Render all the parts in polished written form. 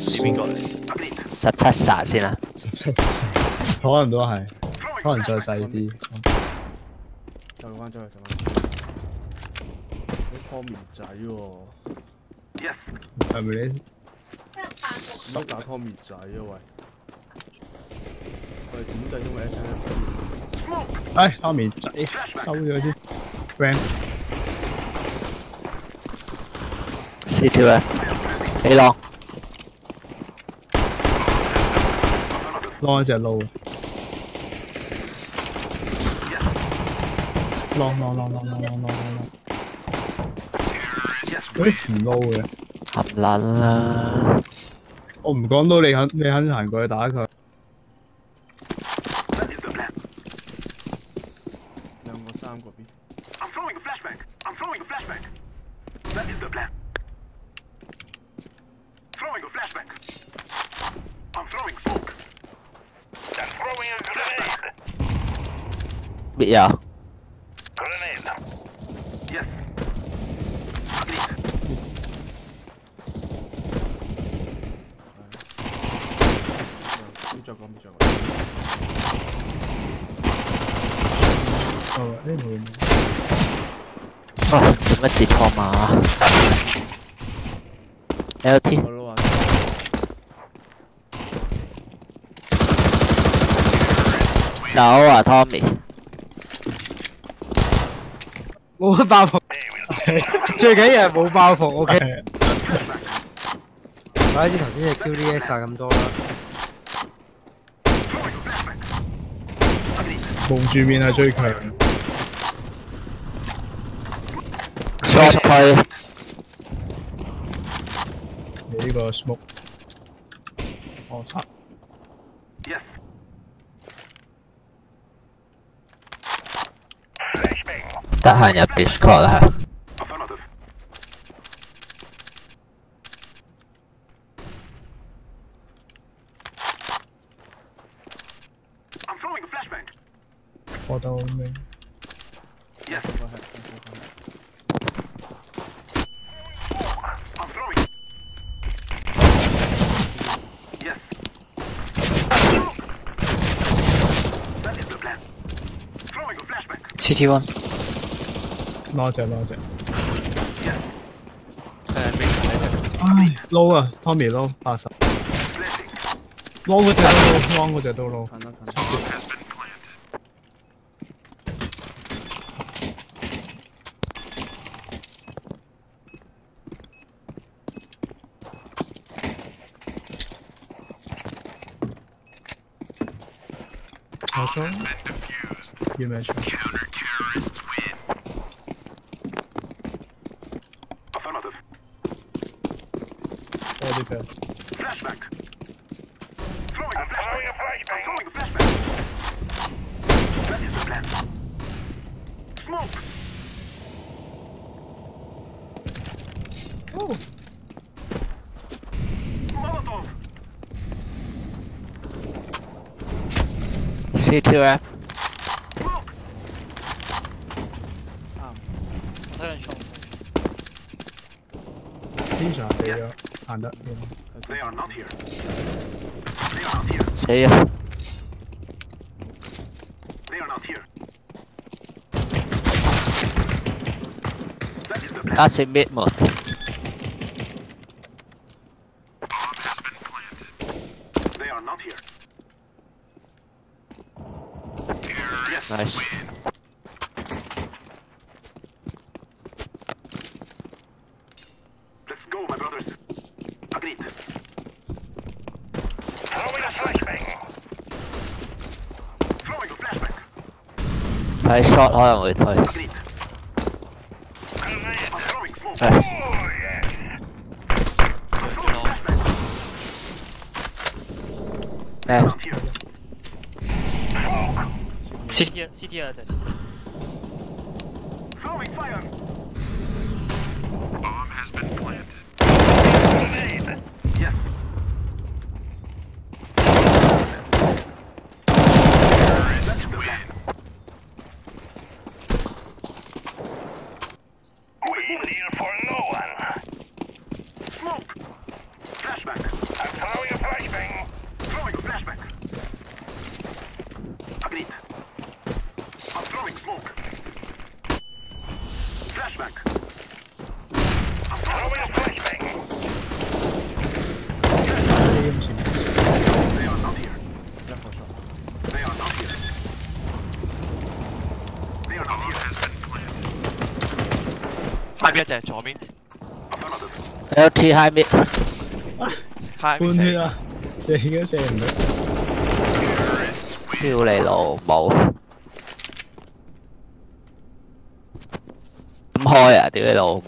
呢邊個嚟？17殺先啦，17殺，可能都係，可能再細啲。再彎咗去，啲湯麵仔喎，係咪你？乜打湯麵仔啊喂？我哋點計都咪 S M。哎，湯麵仔收咗先 ，friend。C2啊，你浪。 浪一隻撈，浪，嗰啲唔撈嘅，含撚啦！我唔講到你肯行過去打佢，2個3個 B， Yeah. Yes. Oh, anyway. Oh, what did Toma? LT. So, Tommy. 冇爆房，最緊要係冇爆房。O K， 我知頭先你 Q D S 曬咁多啦，蒙住面係最強。Short 佢，你呢個 smoke， 我擦。Yes。 得閒入 Discord 啦，我到未？CT1。 攞隻，撈啊 ，Tommy 撈80，撈嗰隻都撈，我裝，要咩裝？ C2 啊！睇人衝，天上死咗，行得死啊！加食滅門，nice。 睇 shot 可能會退，咩 ？CT 啊，就 Flashback. flashback. Throwing flashback. They are not here. They are not here. They are not here. Affirmative. 開啊！屌你老母啊！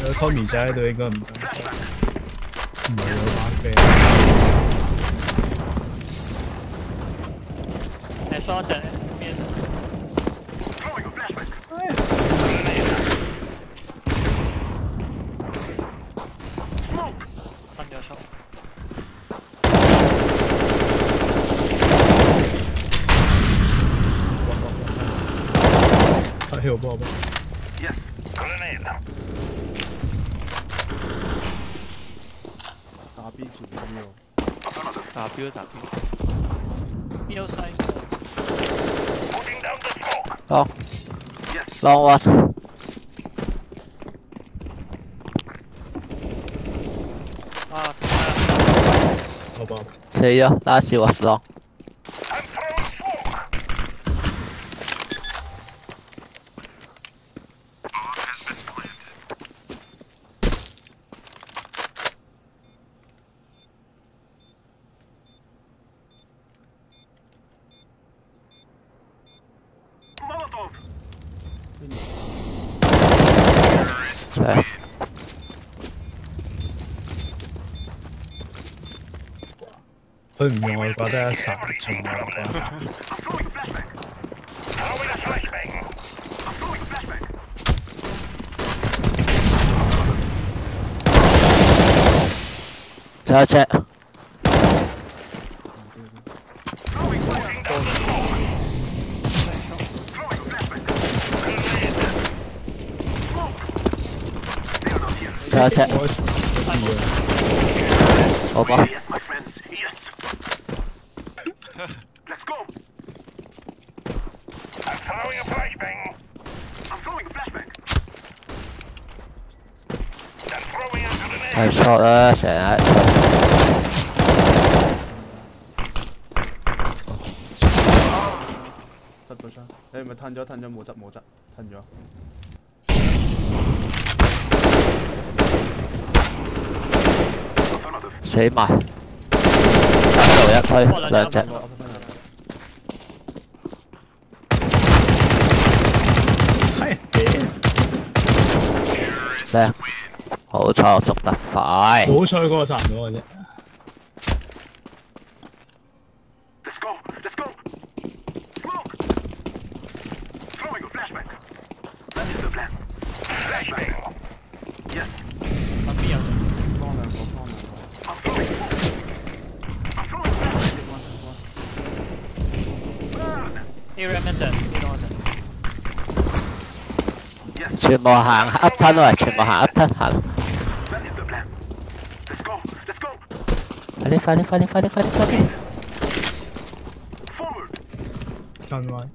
有 Tommy 仔喺度應該唔係有玩飛。係雙隻咩？分咗手。 Hill, ball, ball. Yes, grenade. Double to the hill. Double, double. Middle side. Putting down the smoke. Oh. Yes. Long one. Ah. No bomb. See ya. Last was long.佢唔用我覺得一殺中啦，仲有一隻。仲有一隻。好吧。 Let's go. I'm throwing a flashbang. I'm throwing a flashbang. I'm throwing into the net. I shot her, say that. Shot the shot. Hey, my turn, your turn, your more up, more up, turn your. Say my. 一推兩隻，係咩？好彩我熟得快，好彩嗰個殺唔到我啫。Let's go, let's go. Smoke. Throwing a flashback. That is the plan. Flashback. Yes. 我邊有？幫兩個，幫兩個。 全部行 up turn 嚟，全部行 up turn 行。快啲快啲快啲快啲快啲快啲！站位。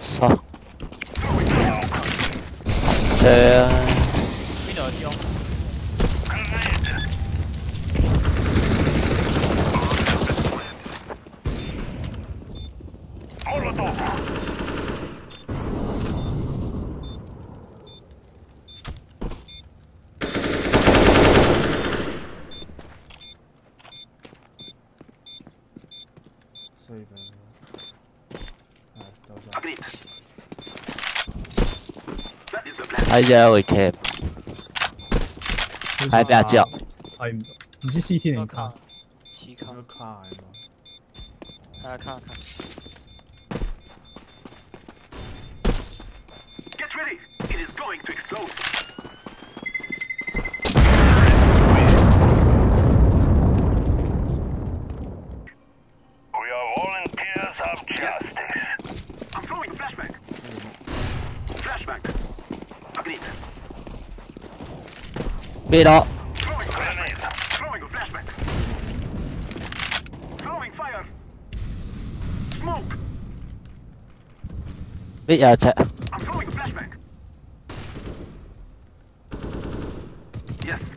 傻。對啊。邊度有啲窿？ 睇咗回 cam， 睇邊隻？睇唔知 CT 定卡？似卡都卡嚟喎。係啊，卡卡。Get ready, it is going to explode. We are volunteers of justice. I'm throwing a flashback. Flashback. 咩咯？ Wait, yeah, it's it. I'm throwing a flashbang. Yes.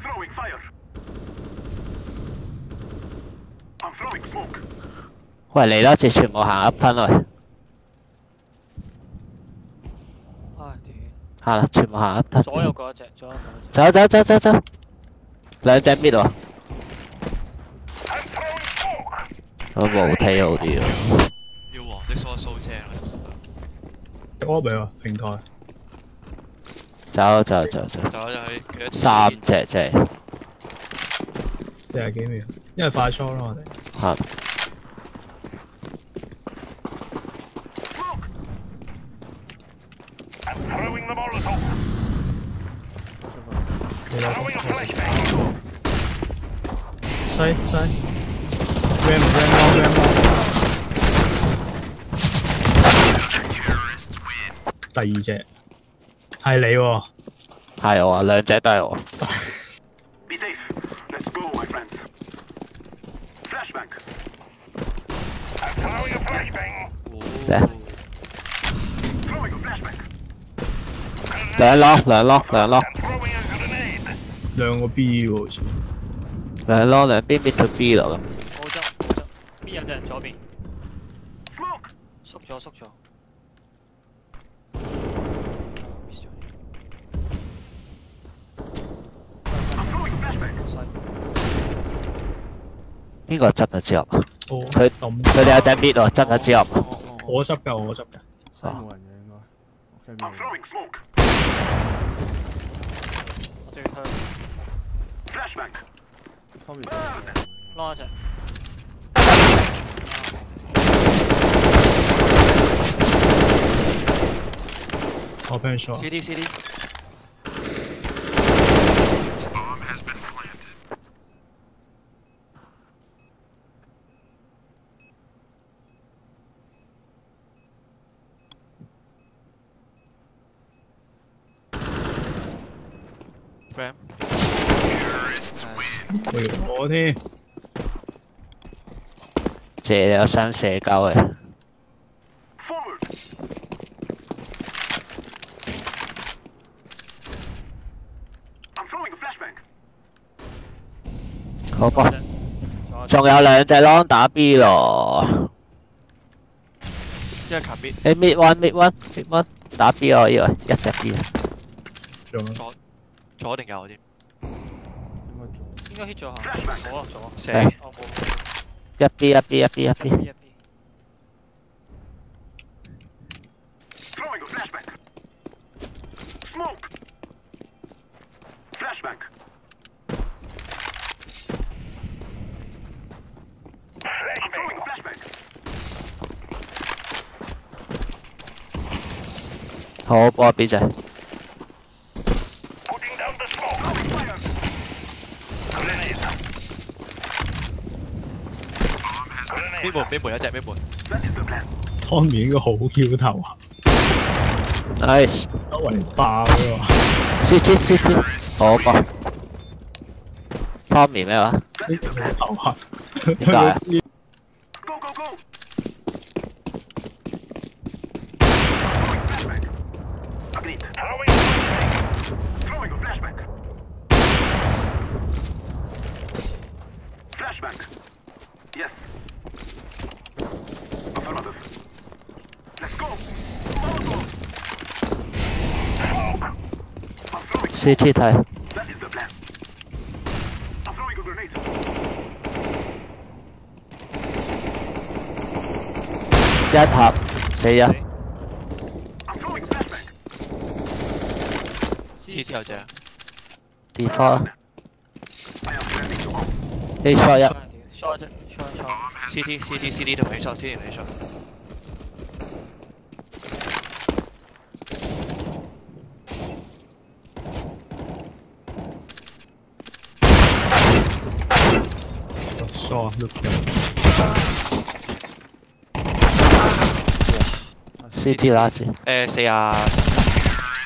Throwing fire. I'm throwing smoke. 喂，嚟多次全部行up噴去。 係啦，全部行一，左右嗰只，左右嗰只。走，兩隻搣喎。我冇睇好啲啊。要黃色梳梳聲啊！我俾啊，平台。走。走去三隻啫。40幾秒，因為快梳咯，我哋。係。 Side. Ram. 第二隻係你喎，係我啊，兩隻都係我。Be safe. Let's go, my friends. Flashback. I'm throwing a flashbang. 嚟。Throwing a flashback. 兩粒。兩個 B 喎，好似。 兩咯，兩邊搣到 B 落咁。冇執。邊有隻人左邊？縮咗。邊個執咗支入？佢哋有隻搣喎，執咗支入。我執㗎。三個人嘅應該。我對佢。 攞一隻，我俾人shot。CD。我添，借咗身社交嘅。好波，仲有兩隻 long 打 B 咯。一係卡 B。誒 mid one 打 B 我以為一隻 B。左定右添？ 應該 hit 咗下，冇啊左，射，一 B，好波 B 仔。 邊盤有隻邊盤？湯面應該好 Q 頭啊 ！Nice， 周圍爆喎！輸，我講湯面咩話？呢隻咩頭啊？點解啊 ？Go！ Yes. Affirmative. Let's go. CT time. That is the plan. I'm throwing a grenade. Dead hop. See ya. I'm throwing a flashback. CT 有隻。D4。D4 一。錯啫。 CT 同你錯，先同你錯。錯，六人。CT 拉線。誒，四啊。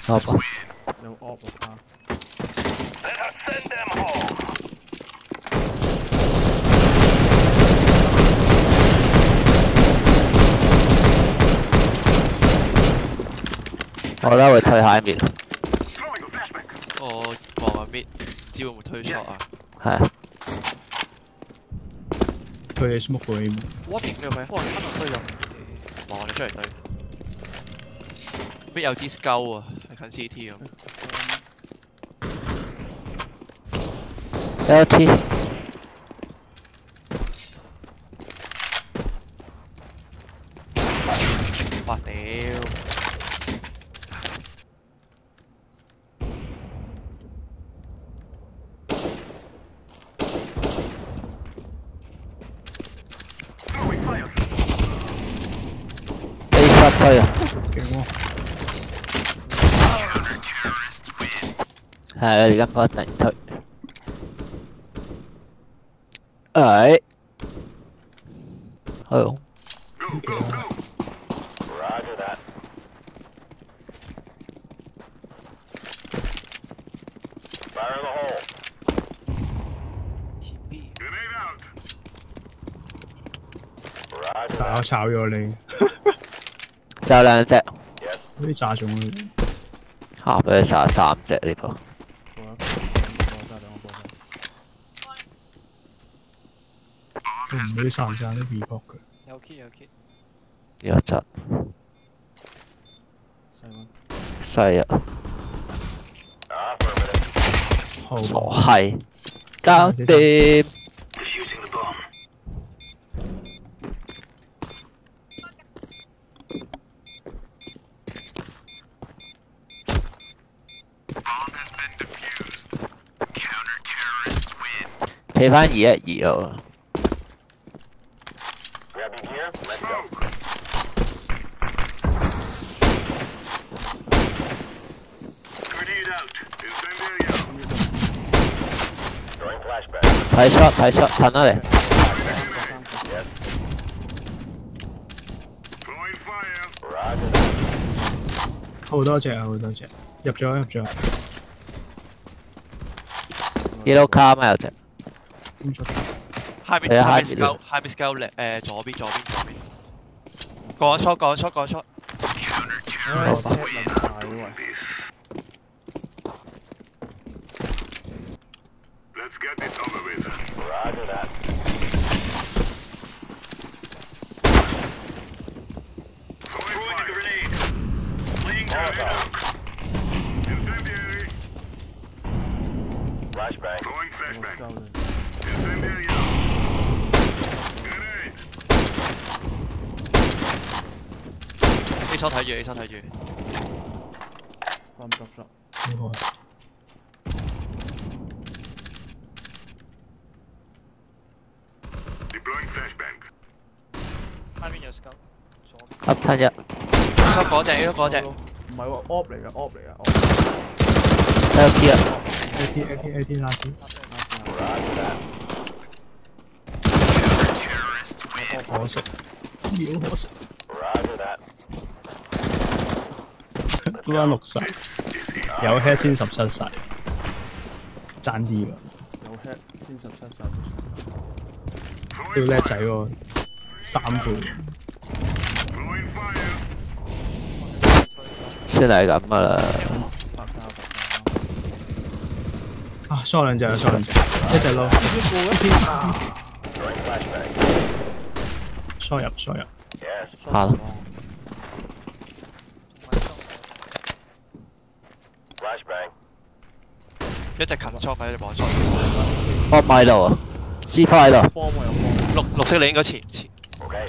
好吧。an awful time. Let us send them home.我覺得會退下一滅。我望下滅，唔知會唔會推 shot 啊？係啊。退 smoke 個 aim。我點嘅咪？我係跟佢推入。望你出嚟對。滅有支 scout 啊，係近 CT 咁。LT。哇屌！ 係啊，勁喎！係啊，而家幫我整推。哎，係。打炒咗你。 就兩隻，啲炸種嚇俾佢炸三隻呢鋪。唔會炸唔炸啲 report 佢？有 kit 有 kit。有隻。細啊！傻閪，搞掂。 睇翻212啊！睇 shot 睇 shot 噴啦你！好多隻啊！好多隻入咗入咗。Yellow car 咩有隻？ 下邊下邊 scout 下邊 scout 咧左邊左邊左邊，講 shot 講 shot 講 shot， A 手睇住 ，A 手睇住。放唔落落。呢個。下邊有 scout。左。睇一。收嗰只，收嗰只。唔係喎 ，op 嚟嘅 ，op 嚟嘅。LT 啊 ！LT 拉線。可惜，秒可惜。 都啱60，有 head 先17世，爭啲㗎。有 head 先17世，都叻仔喎，3倍。先係咁㗎啦。啊 ，short 兩隻， short 兩隻，一隻攞。short 入 ，short 入。好。 一隻近倉喺度望倉，我買到啊，支快啦，綠色你應該前前 ，OK，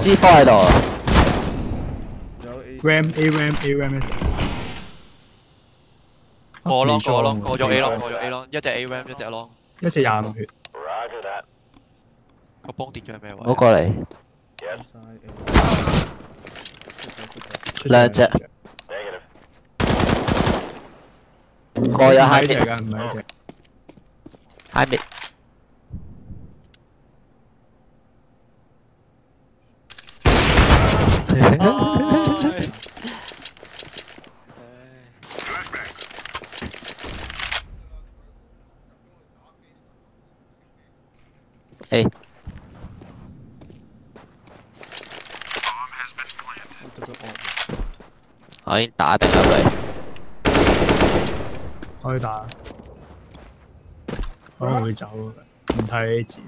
支快啦 ，RAM 一隻，過咯，過咗 A 咯，一隻 A RAM 一隻 long， 一隻25血，個幫跌咗係咩位？我過嚟，兩隻。 個有 high mid 㗎，唔係一隻 high mid。我已經打定啦你，可以打，可能會走，唔睇呢字。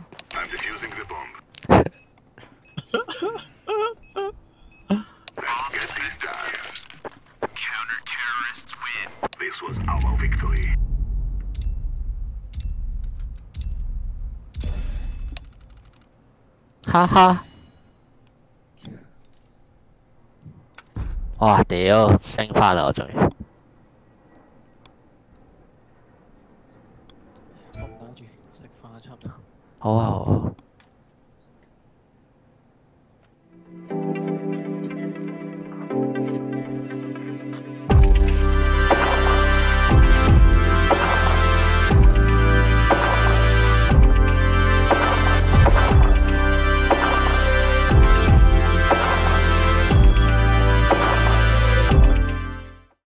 哈哈。 哇屌，升翻啦我仲要，我唔等住食飯啦，差唔多。好啊好啊。